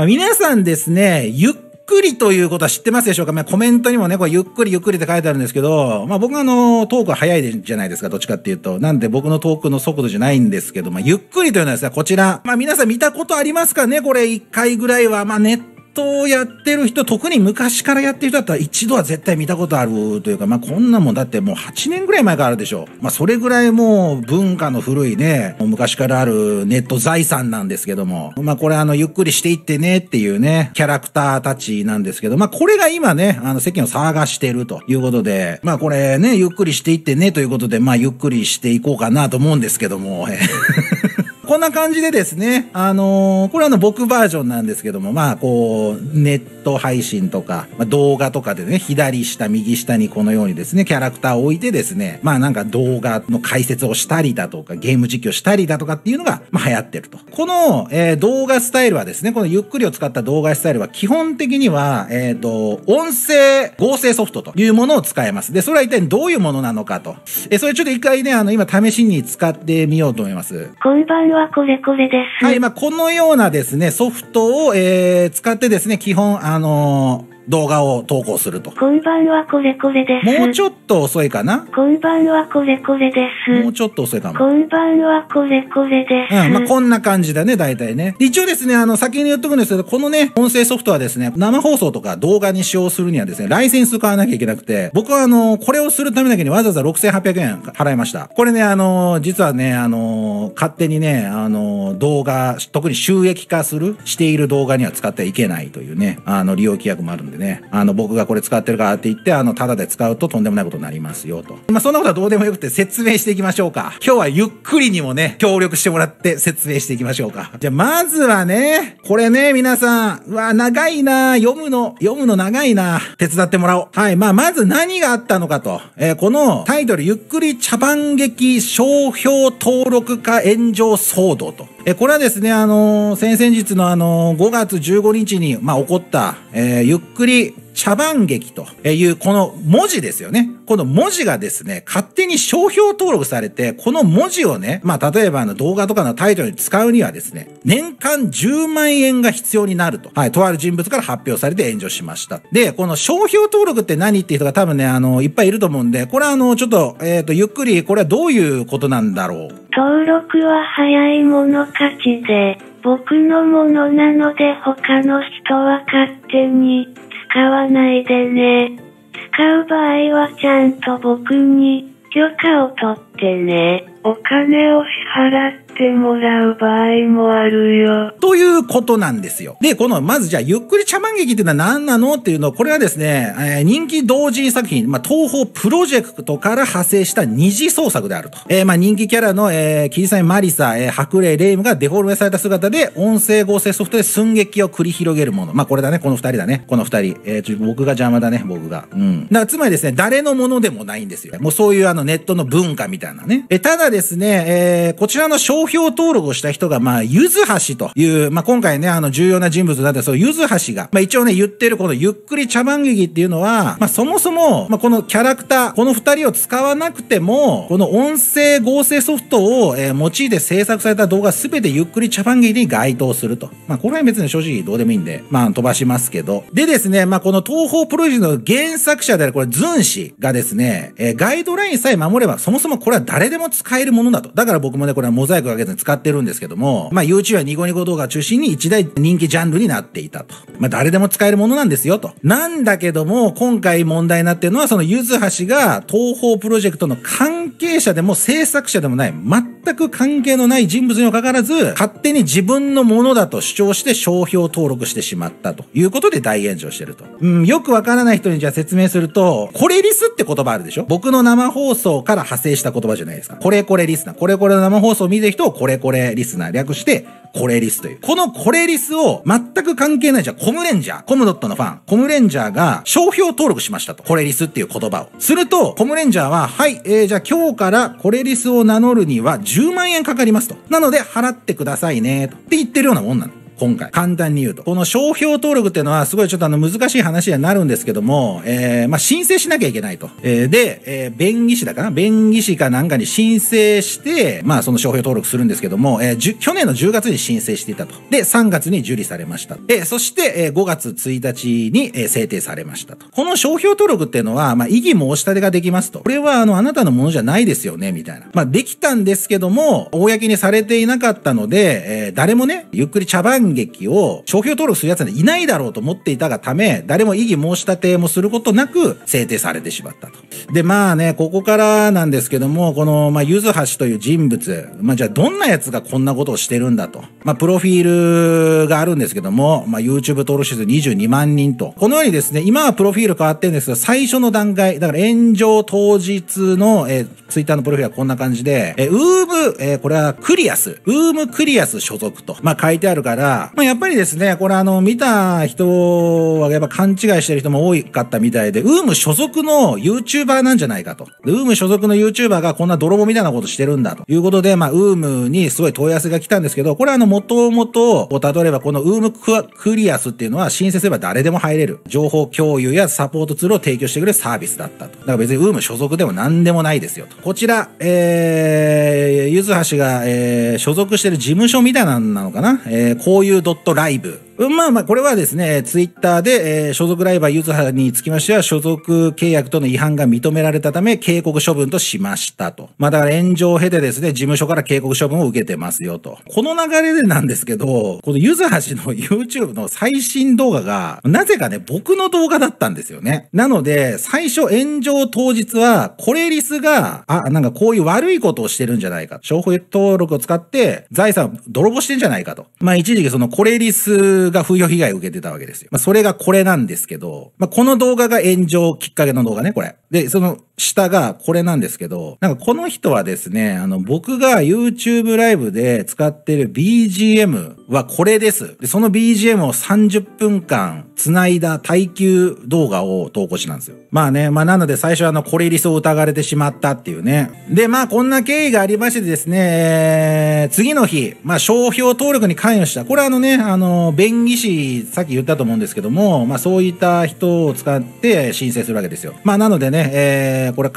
まあ、皆さんですね、ゆっくりということは知ってますでしょうか。まあ、コメントにもね、これゆっくりゆっくりって書いてあるんですけど、まあ僕はトークは早いじゃないですか、どっちかっていうと。なんで僕のトークの速度じゃないんですけど、まあゆっくりというのはですね、こちら。まあ皆さん見たことありますかね、これ一回ぐらいは。まあネットをやってる人、特に昔からやってる人だったら一度は絶対見たことあるというか、まあこんなもんだってもう8年ぐらい前からあるでしょう。まあそれぐらいもう文化の古いね、昔からあるネット財産なんですけども。まあこれゆっくりしていってねっていうね、キャラクターたちなんですけど、まあこれが今ね、世間を騒がしてるということで、まあこれね、ゆっくりしていってねということで、まあゆっくりしていこうかなと思うんですけども。こんな感じでですね、これ僕バージョンなんですけども、まあこう、ネット配信とか、まあ、動画とかでね、左下、右下にこのようにですね、キャラクターを置いてですね、まあなんか動画の解説をしたりだとか、ゲーム実況したりだとかっていうのが、まあ流行ってると。この、動画スタイルはですね、このゆっくりを使った動画スタイルは基本的には、音声合成ソフトというものを使えます。で、それは一体どういうものなのかと。それちょっと一回ね、今試しに使ってみようと思います。こんばんは。これです。はい、まあ、このようなですね、ソフトを、使ってですね、基本、動画を投稿すると。こんばんはこれです。もうちょっと遅いかな。こんばんはこれです。もうちょっと遅いかも。こんばんはこれです。うん、まあ、こんな感じだね、大体ね。一応ですね、先に言っとくんですけど、このね、音声ソフトはですね、生放送とか動画に使用するにはですね、ライセンス買わなきゃいけなくて、僕はこれをするためだけにわざわざ6800円払いました。これね、実はね、勝手にね、動画、特に収益化している動画には使ってはいけないというね、利用規約もあるんで。でね、僕がこれ使ってるからって言って、タダで使うととんでもないことになりますよと。まあ、そんなことはどうでもよくて説明していきましょうか。今日はゆっくりにもね、協力してもらって説明していきましょうか。じゃあ、まずはね、これね、皆さん、うわ、長いな、読むの長いな、手伝ってもらおう。はい、まあ、まず何があったのかと。このタイトル、ゆっくり茶番劇商標登録化炎上騒動と。これはですね、先々日の5月15日に、まあ、起こった、ゆっくり茶番劇という、この文字ですよね。この文字がですね、勝手に商標登録されて、この文字をね、まあ、例えば動画とかのタイトルに使うにはですね、年間10万円が必要になると。はい、とある人物から発表されて炎上しました。で、この商標登録って何っていう人が多分ね、いっぱいいると思うんで、これはちょっと、ゆっくり、これはどういうことなんだろう。登録は早い者勝ちで、僕のものなので他の人は勝手に。使わないでね。使う場合はちゃんと僕に許可を取ってね。お金を支払ってもらう場合もあるよ。ということなんですよ。で、この、まずじゃあ、ゆっくり茶番劇っていうのは何なのっていうの、これはですね、人気同人作品、まあ、東宝プロジェクトから派生した二次創作であると。まあ、人気キャラの、霧雨マリサ、白麗霊夢がデフォルメされた姿で、音声合成ソフトで寸劇を繰り広げるもの。まあ、これだね、この二人だね。この二人。僕が邪魔だね、僕が。うん。だから、つまりですね、誰のものでもないんですよ。もうそういうネットの文化みたいなね。ただですね、こちらの商標登録をした人が、まあ、ゆずはしという、まあ、今回ね、重要な人物だったそう、ゆずはしが、まあ、一応ね、言ってるこのゆっくり茶番劇っていうのは、まあ、そもそも、まあ、このキャラクター、この二人を使わなくても、この音声合成ソフトを、用いて制作された動画すべてゆっくり茶番劇に該当すると。まあ、これは別に正直どうでもいいんで、まあ、飛ばしますけど。でですね、まあ、この東宝プロジェクトの原作者である、これ、ズン氏がですね、ガイドラインさえ守れば、そもそもこれは誰でも使えるものだと。だから僕もね、これはモザイクかけずに使ってるんですけども、まあ YouTube やニコニコ動画を中心に一大人気ジャンルになっていたと。まあ誰でも使えるものなんですよと。なんだけども、今回問題になってるのは、そのゆずはしが東宝プロジェクトの関係者でも制作者でもない、全く関係のない人物にもかかわらず、勝手に自分のものだと主張して商標登録してしまったということで大炎上してると。うん、よくわからない人にじゃあ説明すると、これリスって言葉あるでしょ？僕の生放送から派生した言葉じゃないですか。これこれリスナー。これこれの生放送を見てる人をこれこれリスナー。略して、これリスという。このこれリスを全く関係ないじゃん。コムレンジャー。コムドットのファン。コムレンジャーが商標登録しましたと。これリスっていう言葉を。すると、コムレンジャーは、はい、じゃあ今日からこれリスを名乗るには10万円かかりますと。なので払ってくださいね。とって言ってるようなもんなの。今回。簡単に言うと。この商標登録っていうのはすごいちょっと難しい話になるんですけども、まあ、申請しなきゃいけないと。で、弁義士だかな弁義士かなんかに申請して、まあ、その商標登録するんですけども、去年の10月に申請していたと。で、3月に受理されました。そして、5月1日に、制定されましたと。この商標登録っていうのは、まあ、異議申し立てができますと。これは、あなたのものじゃないですよね、みたいな。まあ、できたんですけども、公にされていなかったので、誰もね、ゆっくり茶番劇を商標登録する奴はいないだろうと思っていたがため、誰も異議申し立てもすることなく、制定されてしまったと。で、まあね、ここからなんですけども、この、まあ、ゆずはしという人物、まあ、じゃあどんな奴がこんなことをしてるんだと。まあ、プロフィールがあるんですけども、まあ、YouTube 登録者数22万人と。このようにですね、今はプロフィール変わってるんですが、最初の段階、だから炎上当日の、Twitter のプロフィールはこんな感じで、UUUM、これはクリアス、UUUM クリアス所属と、まあ、書いてあるから、まあ、やっぱりですね、これ見た人はやっぱ勘違いしてる人も多かったみたいで、UUUM 所属の YouTuber なんじゃないかと。UUUM 所属の YouTuber がこんな泥棒みたいなことしてるんだということで、まあ、UUUM にすごい問い合わせが来たんですけど、これはもともと、例えばこの UUUM クリアスっていうのは申請すれば誰でも入れる。情報共有やサポートツールを提供してくれるサービスだったと。だから別に UUUM 所属でも何でもないですよと。こちら、ゆずはしが、所属してる事務所みたいなのなのかな、こういう.live。まあまあ、これはですね、ツイッターで、所属ライバーゆずはにつきましては、所属契約との違反が認められたため、警告処分としましたと。まあ、だから炎上を経てですね、事務所から警告処分を受けてますよと。この流れでなんですけど、このゆずはしの YouTube の最新動画が、なぜかね、僕の動画だったんですよね。なので、最初炎上当日は、コレリスが、なんかこういう悪いことをしてるんじゃないか。商標登録を使って、財産を泥棒してんじゃないかと。まあ、一時期そのコレリス、が風評被害を受けてたわけですよ。まあ、それがこれなんですけど、まあ、この動画が炎上きっかけの動画ね、これ。で、その下がこれなんですけど、なんかこの人はですね、僕が YouTube ライブで使ってる BGM はこれです。で、その BGM を30分間繋いだ耐久動画を投稿したんですよ。まあね、まあなので最初コレリスを疑われてしまったっていうね。で、まあこんな経緯がありましてですね、次の日、まあ商標登録に関与した。これ弁義士、さっき言ったと思うんですけども、まあそういった人を使って申請するわけですよ。まあなのでね、これ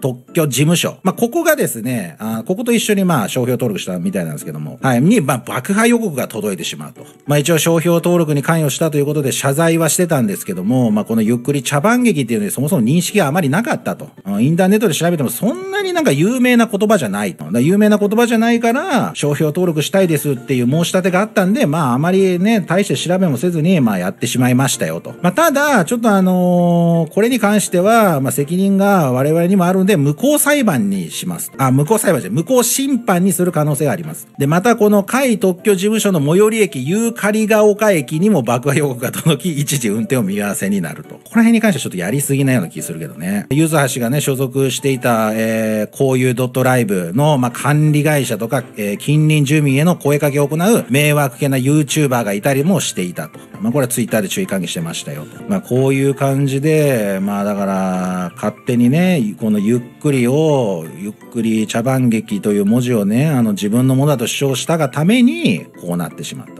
特許事務所。まあ、ここがですね、ここと一緒にまあ、商標登録したみたいなんですけども、はい、に、まあ、爆破予告が届いてしまうと。まあ、一応商標登録に関与したということで謝罪はしてたんですけども、まあ、このゆっくり茶番劇っていうのにそもそも認識があまりなかったと。インターネットで調べてもそんなになんか有名な言葉じゃないと。有名な言葉じゃないから、商標登録したいですっていう申し立てがあったんで、まあ、あまりね、大して調べもせずに、まあ、やってしまいましたよと。まあ、ただ、ちょっとこれに関しては、まあ、責任が我々にもあるんで、で、無効裁判にします。無効裁判じゃ、無効審判にする可能性があります。で、またこの甲斐特許事務所の最寄り駅、ユーカリが丘駅にも爆破予告が届き、一時運転を見合わせになると。この辺に関してはちょっとやりすぎなような気するけどね。ゆずはしがね、所属していた、こういう.liveの、まあ、管理会社とか、近隣住民への声かけを行う迷惑系な YouTuber がいたりもしていたと。まあ、これは Twitter で注意喚起してましたよと。まあ、こういう感じで、まあ、だから、勝手にね、このゆっくり茶番劇という文字をね、自分のものだと主張したがために、こうなってしまった。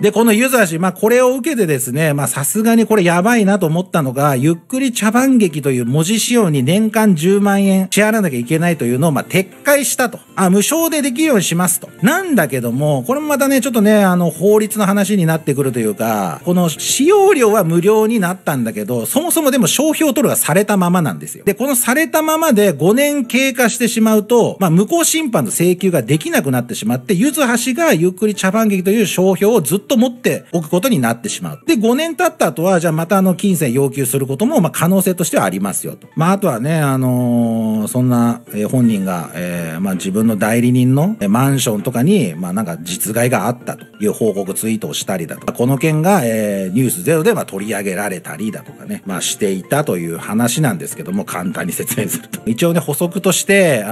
で、このゆずはし、まあ、これを受けてですね、まあ、さすがにこれやばいなと思ったのが、ゆっくり茶番劇という文字使用に年間10万円支払わなきゃいけないというのを、まあ、撤回したと。無償でできるようにしますと。なんだけども、これもまたね、ちょっとね、法律の話になってくるというか、この使用料は無料になったんだけど、そもそもでも商標登録がされたままなんですよ。で、このされたままで5年経過してしまうと、まあ、無効審判の請求ができなくなってしまって、ゆずはしがゆっくり茶番劇という商標をずっと持っておくことになってしまう。で、5年経った後は、じゃあまた金銭要求することも、まあ、可能性としてはありますよと。まあ、あとはね、そんな、本人が、まあ、自分の代理人のマンションとかに、まあ、なんか実害があったという報告ツイートをしたりだとか、この件が、ニュースゼロで、まあ、取り上げられたりだとかね、まあ、していたという話なんですけども、簡単に説明すると。一応ね、補足として、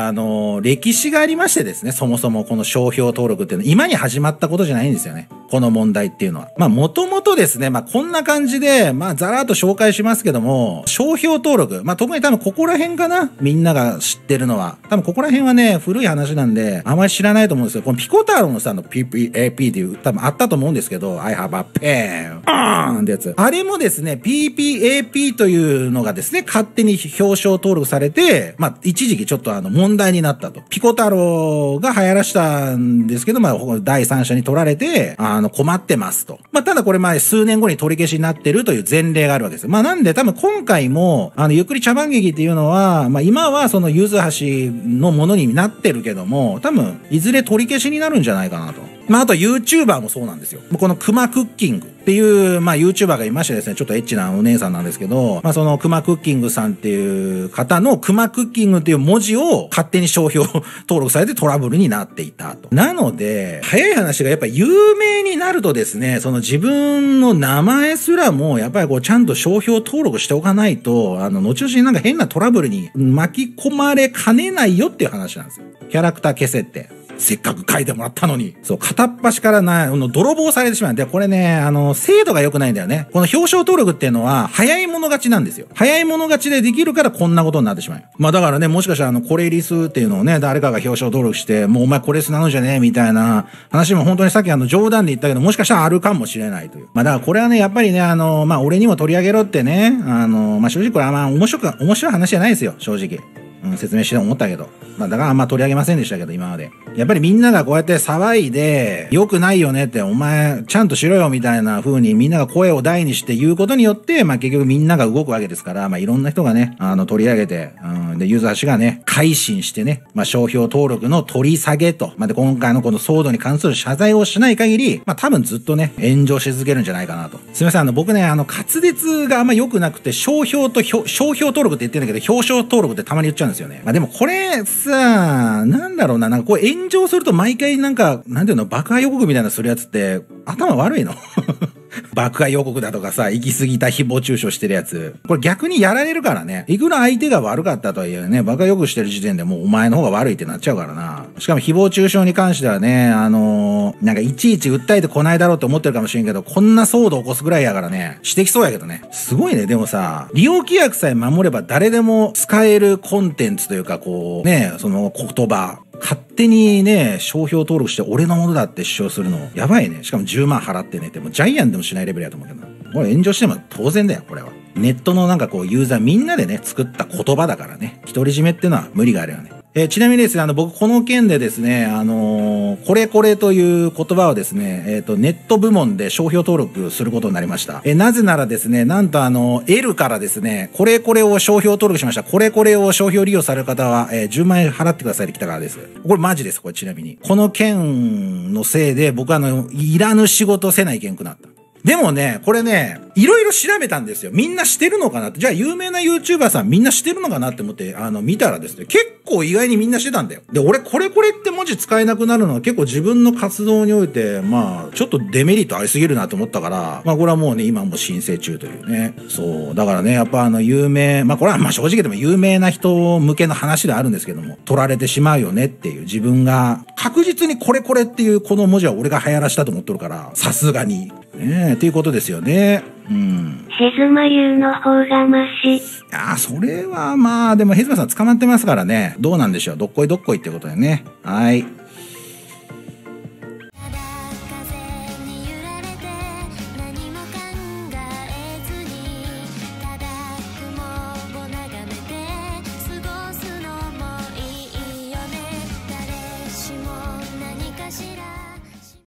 歴史がありましてですね、そもそもこの商標登録っていうのは、今に始まったことじゃないんですよね。この問題っていうのは。まあ、もともとですね、まあ、こんな感じで、まあ、ざらーっと紹介しますけども、商標登録。まあ、特に多分ここら辺かな？みんなが知ってるのは。多分ここら辺はね、古い話なんで、あまり知らないと思うんですけど、このピコ太郎のさ、PPAP っていう、多分あったと思うんですけど、I have a pen! あーんってやつ。あれもですね、PPAP というのがですね、勝手に表彰登録されて、まあ、一時期ちょっと問題になったと。ピコ太郎が流行らしたんですけど、まあ、第三者に取られて、困ってますと。まあ、ただこれ前数年後に取り消しになってるという前例があるわけです。まあ、なんで多分今回も、ゆっくり茶番劇っていうのは、まあ、今はそのゆずはしのものになってるけども、多分、いずれ取り消しになるんじゃないかなと。まあ、あと YouTuber もそうなんですよ。この熊クッキングっていう、まあ、YouTuber がいましてですね、ちょっとエッチなお姉さんなんですけど、まあ、その熊クッキングさんっていう方の熊クッキングっていう文字を勝手に商標登録されてトラブルになっていたと。なので、早い話がやっぱ有名になるとですね、その自分の名前すらも、やっぱりこう、ちゃんと商標登録しておかないと、後々になんか変なトラブルに巻き込まれかねないよっていう話なんですよ。キャラクター消せって。せっかく書いてもらったのに。そう、片っ端からな、泥棒されてしまう。で、これね、制度が良くないんだよね。この表彰登録っていうのは、早い者勝ちなんですよ。早い者勝ちでできるからこんなことになってしまう。まあだからね、もしかしたらこれリスっていうのをね、誰かが表彰登録して、もうお前これリスなのじゃねえみたいな話も本当にさっき冗談で言ったけど、もしかしたらあるかもしれないという。まあだからこれはね、やっぱりね、まあ俺にも取り上げろってね、まあ正直これはまあ面白い話じゃないですよ、正直。説明して思ったけど。まあ、だからあんま取り上げませんでしたけど、今まで。やっぱりみんながこうやって騒いで、良くないよねって、お前、ちゃんとしろよみたいな風にみんなが声を大にして言うことによって、まあ、結局みんなが動くわけですから、まあ、いろんな人がね、取り上げて、で、ゆずはしがね、改心してね、まあ、商標登録の取り下げと、まあ、で、今回のこの騒動に関する謝罪をしない限り、まあ、多分ずっとね、炎上し続けるんじゃないかなと。すみません、僕ね、滑舌があんま良くなくて、商標登録って言ってるんだけど、表彰登録ってたまに言っちゃうんですよ。まあでもこれさ、なんだろうな、なんかこう炎上すると毎回なんか、なんていうの、爆破予告みたいなするやつって頭悪いの爆破予告だとかさ、行き過ぎた誹謗中傷してるやつ。これ逆にやられるからね。いくら相手が悪かったとはいえね、爆破予告してる時点でもうお前の方が悪いってなっちゃうからな。しかも誹謗中傷に関してはね、なんかいちいち訴えてこないだろうって思ってるかもしれんけど、こんな騒動起こすぐらいやからね、してきそうやけどね。すごいね、でもさ、利用規約さえ守れば誰でも使えるコンテンツというかこう、ね、その言葉。勝手にね、商標登録して俺のものだって主張するの、やばいね。しかも10万払ってねって、もうジャイアンでもしないレベルやと思うけどな。これ炎上しても当然だよ、これは。ネットのなんかこう、ユーザーみんなでね、作った言葉だからね。独り占めってのは無理があるよね。ちなみにですね、僕この件でですね、これこれという言葉をですね、ネット部門で商標登録することになりました。なぜならですね、なんとL からですね、これこれを商標登録しました。これこれを商標利用される方は、10万円払ってくださいって来たからです。これマジです、これちなみに。この件のせいで、僕いらぬ仕事せないけんくなった。でもね、これね、いろいろ調べたんですよ。みんなしてるのかなって。じゃあ有名な YouTuber さんみんなしてるのかなって思って、見たらですね、結構意外にみんなしてたんだよ。で、俺これこれって文字使えなくなるのは結構自分の活動において、まあ、ちょっとデメリットありすぎるなと思ったから、まあこれはもうね、今も申請中というね。そう。だからね、やっぱ有名、まあこれはまあ正直でも有名な人向けの話であるんですけども、取られてしまうよねっていう自分が、確実にこれこれっていうこの文字は俺が流行らしたと思っとるから、さすがに。ねえ、っていうことですよね。うん。ヘズマ流の方がマシ。あ、それはまあ、でもヘズマさん捕まってますからね。どうなんでしょう。どっこいどっこいってことだよね。はい。